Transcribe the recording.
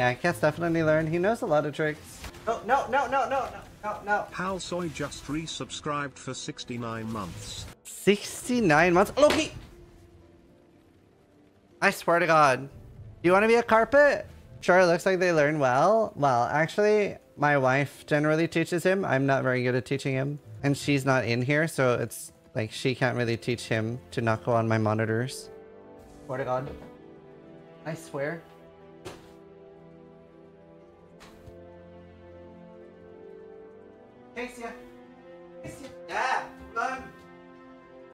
Yeah, Cat's definitely learned. He knows a lot of tricks. No. Pal Soy just resubscribed for 69 months. 69 months? Loki! I swear to God. Do you want to be a carpet? Sure, it looks like they learn well. Well, actually, my wife generally teaches him. I'm not very good at teaching him. And she's not in here, so it's like she can't really teach him to not go on my monitors. Swear to God. I swear. Thanks, yeah.